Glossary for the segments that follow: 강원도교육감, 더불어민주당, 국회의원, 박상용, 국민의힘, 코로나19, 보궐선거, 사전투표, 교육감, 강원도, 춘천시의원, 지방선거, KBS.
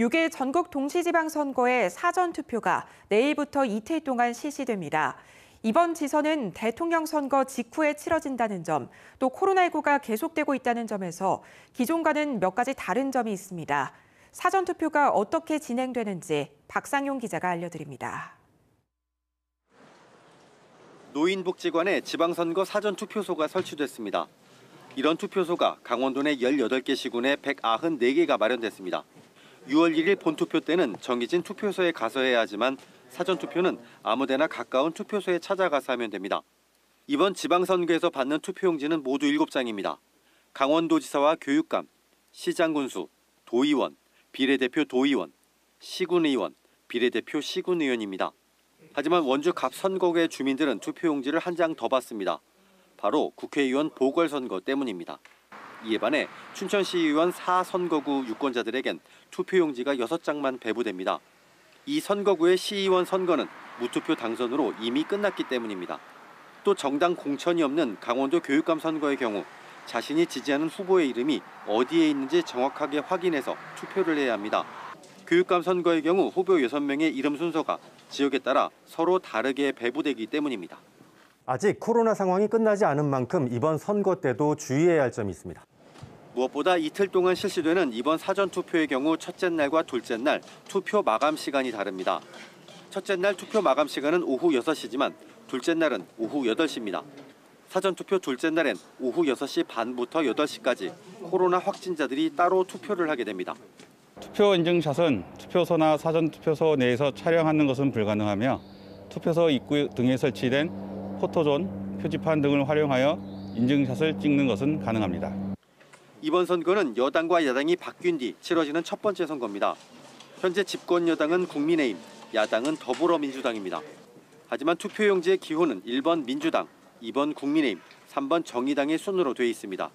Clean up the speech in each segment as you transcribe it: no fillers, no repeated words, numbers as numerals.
6일 전국 동시지방선거의 사전투표가 내일부터 이틀 동안 실시됩니다. 이번 지선은 대통령 선거 직후에 치러진다는 점, 또 코로나19가 계속되고 있다는 점에서 기존과는 몇 가지 다른 점이 있습니다. 사전투표가 어떻게 진행되는지 박상용 기자가 알려드립니다. 노인복지관에 지방선거 사전투표소가 설치됐습니다. 이런 투표소가 강원도 내 18개 시군에 194개가 마련됐습니다. 6월 1일 본투표 때는 정해진 투표소에 가서 해야 하지만 사전투표는 아무데나 가까운 투표소에 찾아가서 하면 됩니다. 이번 지방선거에서 받는 투표용지는 모두 7장입니다. 강원도지사와 교육감, 시장군수, 도의원, 비례대표 도의원, 시군의원, 비례대표 시군의원입니다. 하지만 원주 갑선거구의 주민들은 투표용지를 한 장 더 받습니다. 바로 국회의원 보궐선거 때문입니다. 이에 반해 춘천시의원 4선거구 유권자들에겐 투표용지가 6장만 배부됩니다. 이 선거구의 시의원 선거는 무투표 당선으로 이미 끝났기 때문입니다. 또 정당 공천이 없는 강원도 교육감 선거의 경우 자신이 지지하는 후보의 이름이 어디에 있는지 정확하게 확인해서 투표를 해야 합니다. 교육감 선거의 경우 후보 6명의 이름 순서가 지역에 따라 서로 다르게 배부되기 때문입니다. 아직 코로나 상황이 끝나지 않은 만큼 이번 선거 때도 주의해야 할 점이 있습니다. 무엇보다 이틀 동안 실시되는 이번 사전투표의 경우 첫째 날과 둘째 날 투표 마감 시간이 다릅니다. 첫째 날 투표 마감 시간은 오후 6시지만 둘째 날은 오후 8시입니다. 사전투표 둘째 날엔 오후 6시 반부터 8시까지 코로나 확진자들이 따로 투표를 하게 됩니다. 투표 인증샷은 투표소나 사전투표소 내에서 촬영하는 것은 불가능하며 투표소 입구 등에 설치된 포토존, 표지판 등을 활용하여 인증샷을 찍는 것은 가능합니다. 이번 선거는 여당과 야당이 바뀐 뒤 치러지는 첫 번째 선거입니다. 현재 집권 여당은 국민의힘, 야당은 더불어민주당입니다. 하지만 투표용지의 기호는 1번 민주당, 2번 국민의힘, 3번 정의당의 순으로 돼 있습니다.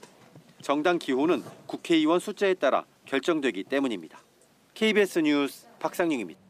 정당 기호는 국회의원 숫자에 따라 결정되기 때문입니다. KBS 뉴스 박상용입니다.